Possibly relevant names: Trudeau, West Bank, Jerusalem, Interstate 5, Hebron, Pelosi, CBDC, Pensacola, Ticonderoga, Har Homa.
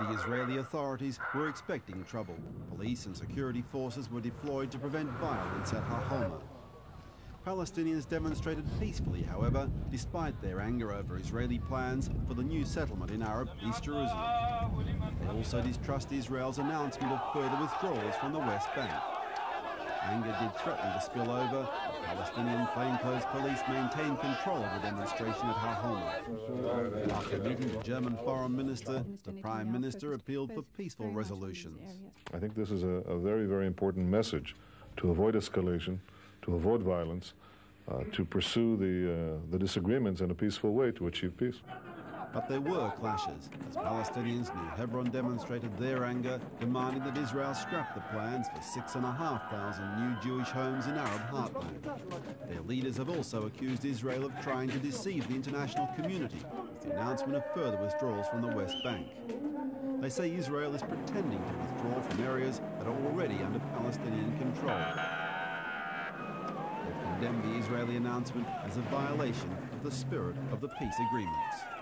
The Israeli authorities were expecting trouble. Police and security forces were deployed to prevent violence at Har Homa. Palestinians demonstrated peacefully, however, despite their anger over Israeli plans for the new settlement in Arab East Jerusalem. They also distrust Israel's announcement of further withdrawals from the West Bank. Anger did threaten to spill over. Palestinian plainclothes police maintained control of the demonstration at Har Homa. After meeting the German Foreign Minister, the Prime Minister appealed for peaceful resolutions. I think this is a very, very important message to avoid escalation, to avoid violence, to pursue the disagreements in a peaceful way to achieve peace. But there were clashes, as Palestinians near Hebron demonstrated their anger, demanding that Israel scrap the plans for 6,500 new Jewish homes in Arab heartland. Their leaders have also accused Israel of trying to deceive the international community with the announcement of further withdrawals from the West Bank. They say Israel is pretending to withdraw from areas that are already under Palestinian control. They've condemned the Israeli announcement as a violation of the spirit of the peace agreements.